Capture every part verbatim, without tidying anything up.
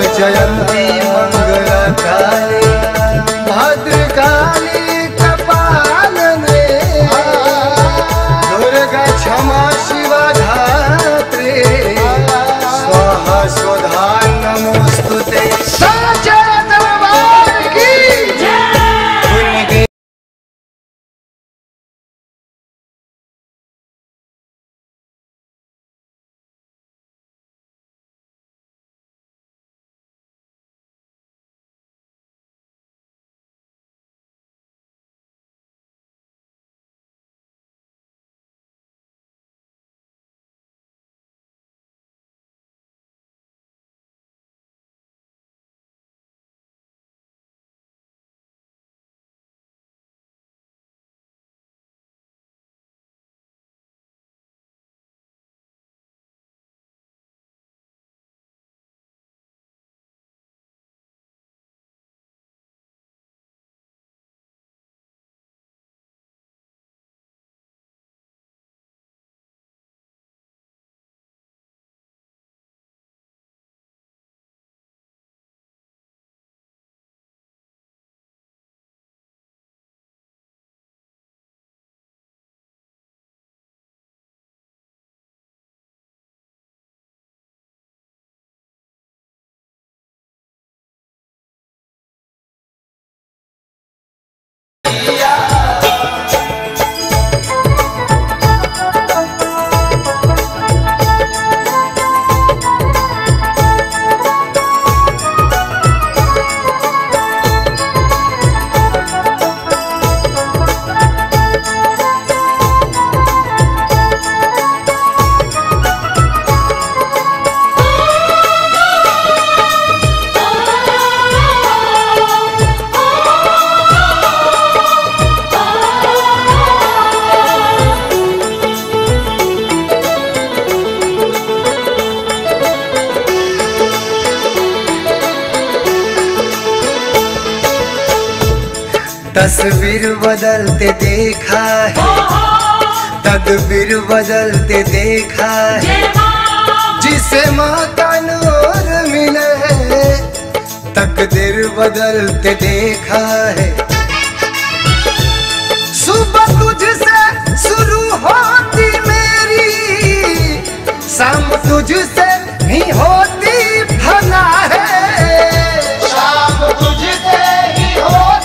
जयंती मंगला काली भद्रकाली कपाल ने दुर्गा क्षमा शिवा धात्री स्वाहा स्वधा नमोस्तुते। तस्वीर बदलते देखा है, तकबीर बदलते देखा है, जिसे माँ का नूर मिला है, तकदीर बदलते देखा है। सुबह तुझसे शुरू होती मेरी, शाम तुझसे ही होती फना है, शाम तुझसे ही होती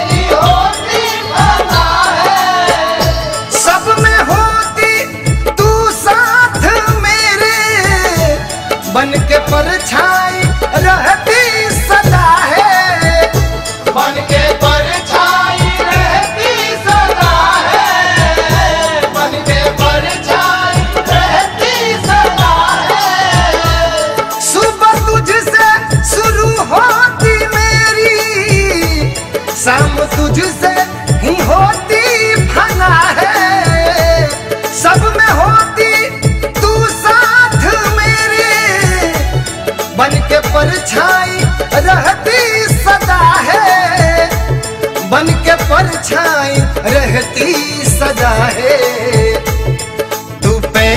तुझसे ही होती पता है, सब में होती तू साथ मेरे, बन के परछाई रहती सदा है, बन के परछाई रहती सदा है, बन के परछाई रहती सदा है। सुबह तुझसे शुरू होती मेरी, शाम तुझसे ही होती फना है, सब में होती तू साथ मेरे, बन के परछाई रहती सदा है, बन के परछाई रहती सदा है। तू पे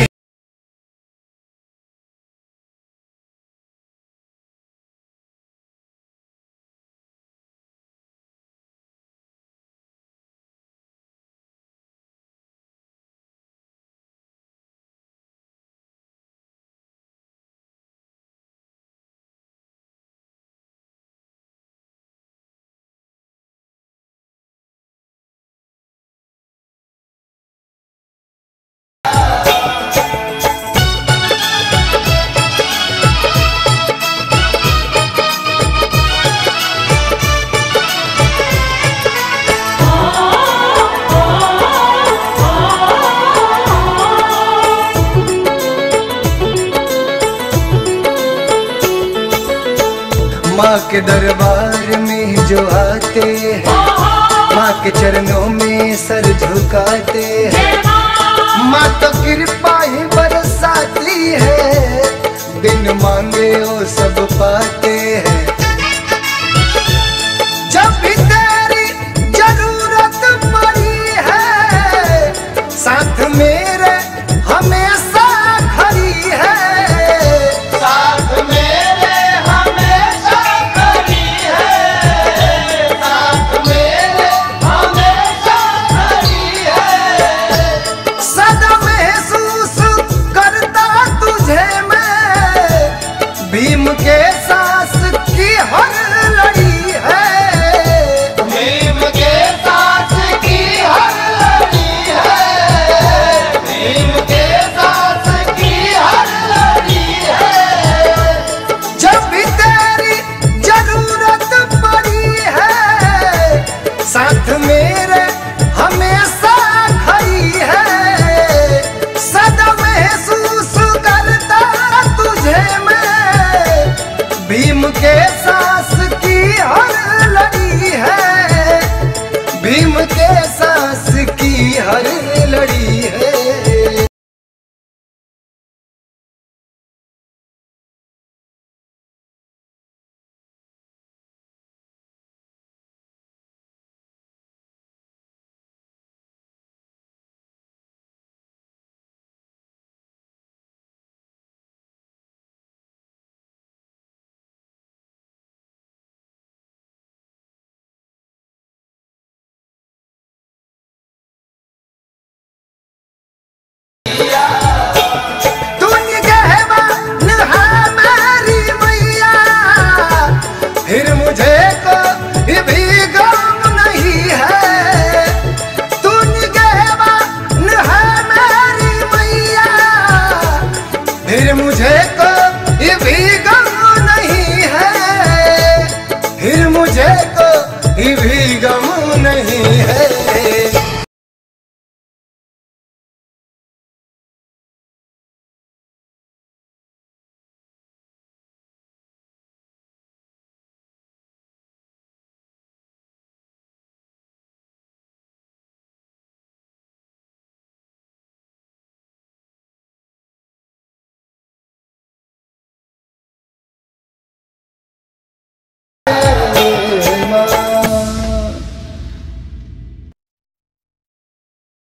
माँ के दरबार में जो आते हैं, माँ के चरणों में सर झुकाते हैं, माँ तो कृपा ही बरसाती है, बिन मांगे वो सब पाते हैं। जब भी तेरी जरूरत पड़ी है, साथ मेरे हमेशा खड़ी फिर मुझे